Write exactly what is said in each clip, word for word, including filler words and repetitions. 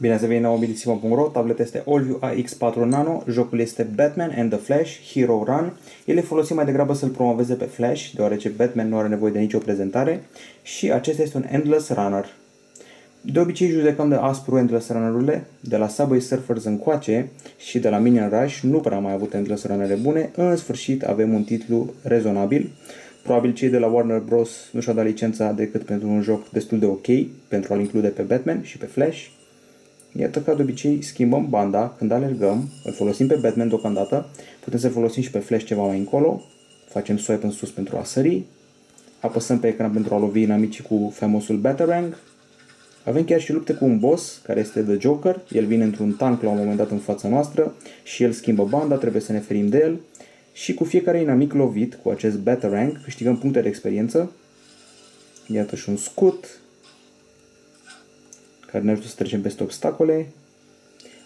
Bine ați venit la mobilissima punct ro, tableta este Allview A X patru Nano, jocul este Batman and the Flash Hero Run. El e folosit mai degrabă să-l promoveze pe Flash, deoarece Batman nu are nevoie de nicio prezentare și acesta este un Endless Runner. De obicei judecăm de aspru Endless Runner-urile, de la Subway Surfers încoace și de la Minion Rush nu prea am mai avut Endless Runner-e bune, în sfârșit avem un titlu rezonabil. Probabil cei de la Warner Bros. Nu și-au dat licența decât pentru un joc destul de ok, pentru a-l include pe Batman și pe Flash. Iată, ca de obicei, schimbăm banda când alergăm, îl folosim pe Batman deocamdată, putem să folosim și pe Flash ceva mai încolo, facem swipe în sus pentru a sări, apăsăm pe ecran pentru a lovi inamicii cu faimosul Batarang, avem chiar și lupte cu un boss, care este The Joker, el vine într-un tank la un moment dat în fața noastră și el schimbă banda, trebuie să ne ferim de el. Și cu fiecare inamic lovit cu acest Batarang câștigăm puncte de experiență. Iată și un scut care ne ajută să trecem peste obstacole.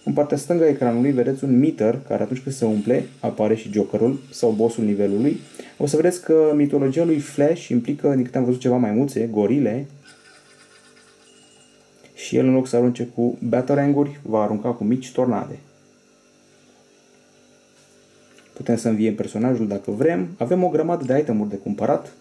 În partea stângă a ecranului vedeți un meter care atunci când se umple apare și Jokerul sau bossul nivelului. O să vedeți că mitologia lui Flash implică, din câte am văzut, ceva maimuțe, gorile. Și el, în loc să arunce cu Bataranguri, va arunca cu mici tornade. Putem să înviem personajul dacă vrem. Avem o grămadă de itemuri de cumpărat.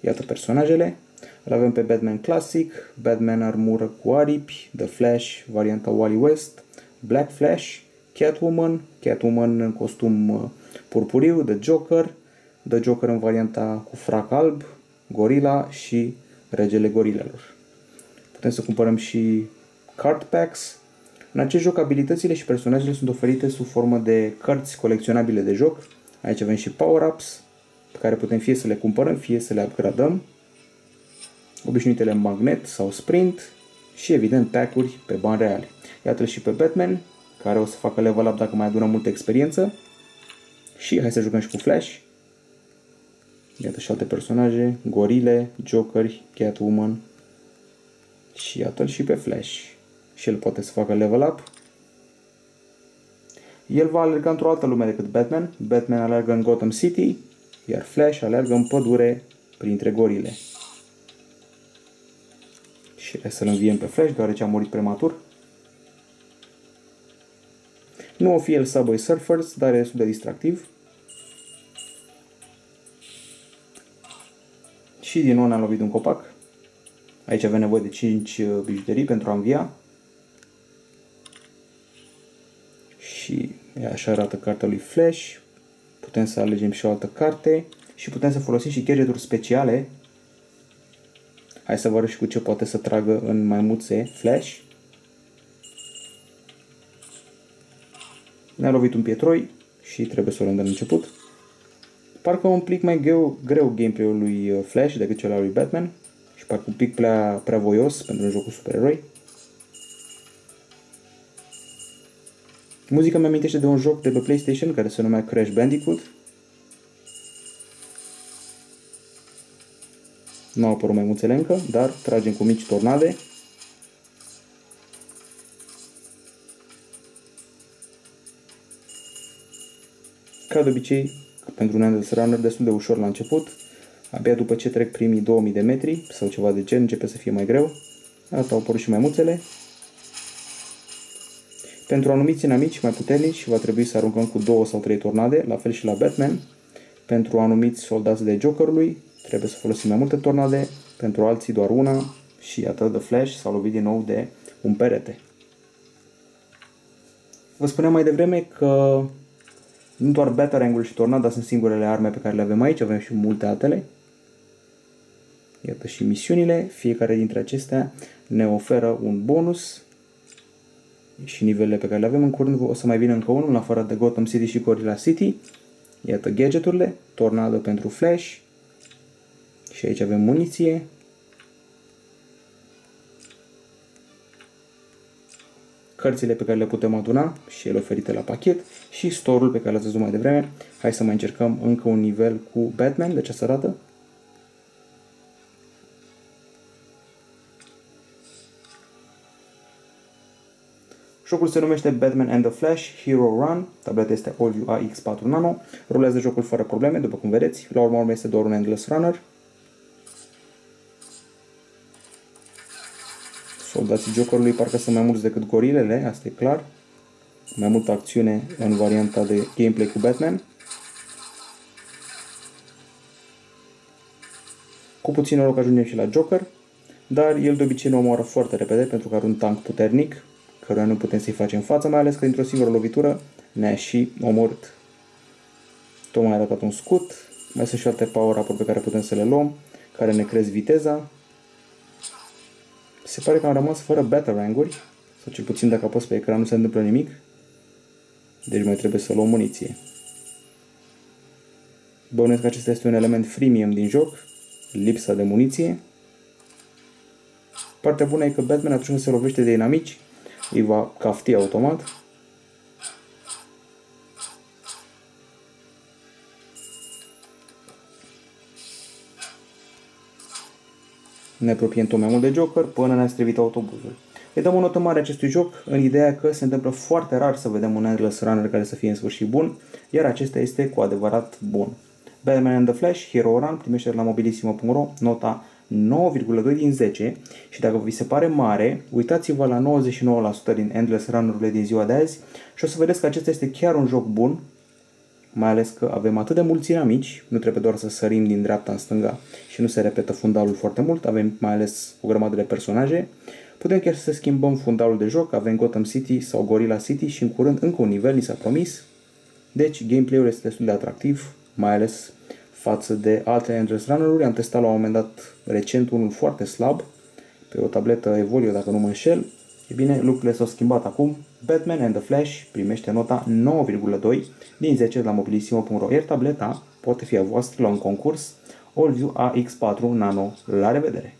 Iată personajele. Îl avem pe Batman clasic, Batman armură cu aripi, The Flash, varianta Wally West, Black Flash, Catwoman, Catwoman în costum purpuriu, The Joker, The Joker în varianta cu frac alb, Gorilla și regele gorilelor. Putem să cumpărăm și card packs. În acest joc, abilitățile și personajele sunt oferite sub formă de cărți colecționabile de joc. Aici avem și power-ups, pe care putem fie să le cumpărăm, fie să le upgradăm. Obișnuitele în magnet sau sprint și, evident, pack-uri pe bani reale. Iată-l și pe Batman, care o să facă level up dacă mai adună multă experiență. Și hai să jucăm și cu Flash. Iată și alte personaje, gorile, Jokeri, Catwoman și iată-l și pe Flash. Și el poate să facă level up. El va alerga într-o altă lume decât Batman. Batman alergă în Gotham City, iar Flash alergă în pădure printre gorile. Și hai să-l înviem pe Flash, deoarece a murit prematur. Nu o fi el Subway Surfers, dar e destul de distractiv. Și din nou ne-am lovit un copac. Aici avem nevoie de cinci bijuterii pentru a învia. Și așa arată cartea lui Flash. Putem să alegem și o altă carte. Și putem să folosim și gadgeturi speciale. Hai să vă arăt și cu ce poate să tragă în maimuțe Flash. Ne-a lovit un pietroi și trebuie să o luăm de la început. Parcă un pic mai greu, greu gameplay-ul lui Flash decât cel al lui Batman. Și parcă un pic prea, prea voios pentru un joc cu supereroi. Muzica mi amintește de un joc de pe PlayStation care se numea Crash Bandicoot. Nu au apărut maimuțele încă, dar tragem cu mici tornade. Ca de obicei, pentru un Endless Runner, destul de ușor la început. Abia după ce trec primii două mii de metri sau ceva de gen, începe să fie mai greu. Iată, au apărut și maimuțele. Pentru anumiți inamici mai puternici va trebui să aruncăm cu două sau trei tornade, la fel și la Batman. Pentru anumiți soldați de Jokerului trebuie să folosim mai multe tornade, pentru alții doar una și iată, The Flash s-a lovit din nou de un perete. Vă spuneam mai devreme că nu doar Batarang-ul și tornada sunt singurele arme pe care le avem aici, avem și multe altele. Iată și misiunile, fiecare dintre acestea ne oferă un bonus și nivelele pe care le avem. În curând o să mai vină încă unul, în afară de Gotham City și Gorilla City. Iată gadgeturile, tornado pentru Flash. Și aici avem muniție. Cărțile pe care le putem aduna și ele oferite la pachet. Și store-ul pe care l-ați văzut mai devreme. Hai să mai încercăm încă un nivel cu Batman de această dată. Jocul se numește Batman and the Flash Hero Run, tableta este Allview A X patru Nano, rulează jocul fără probleme, după cum vedeți, la urma urmei este doar un Endless Runner. Soldații Jokerului parcă sunt mai mulți decât gorilele, asta e clar. Mai multă acțiune în varianta de gameplay cu Batman. Cu puțin noroc ajungem și la Joker, dar el de obicei ne omoară foarte repede pentru că are un tank puternic, căruia nu putem să-i facem față, mai ales că dintr-o singură lovitură ne-a și omorât. Tocmai a arătat un scut, mai sunt și alte power-up-uri pe care putem să le luăm, care ne cresc viteza. Se pare că am rămas fără Batarang-uri, sau cel puțin dacă apăs pe ecran nu se întâmplă nimic, deci mai trebuie să luăm muniție. Bănuiesc că acesta este un element freemium din joc, lipsa de muniție. Partea bună e că Batman atunci când se lovește de inamici, îi va cafti automat. Ne apropiem tot mai mult de Joker până ne-a strivit autobuzul. Îi dăm o notă mare acestui joc în ideea că se întâmplă foarte rar să vedem un endless runner care să fie în sfârșit bun, iar acesta este cu adevărat bun. Batman and the Flash Hero Run primește la mobilissima punct ro nota nouă virgulă doi din zece și dacă vi se pare mare, uitați-vă la nouăzeci și nouă la sută din endless run-urile din ziua de azi și o să vedeți că acesta este chiar un joc bun, mai ales că avem atât de mulți inamici, nu trebuie doar să sărim din dreapta în stânga și nu se repetă fundalul foarte mult, avem mai ales o grămadă de personaje, putem chiar să schimbăm fundalul de joc, avem Gotham City sau Gorilla City și în curând încă un nivel ni s-a promis, deci gameplay-ul este destul de atractiv, mai ales față de alte endless runner-uri. Am testat la un moment dat recent unul foarte slab, pe o tabletă Evolio dacă nu mă înșel. E bine, lucrurile s-au schimbat acum. Batman and the Flash primește nota nouă virgulă doi din zece la mobilissima punct ro, iar tableta poate fi a voastră la un concurs Allview A X patru Nano. La revedere!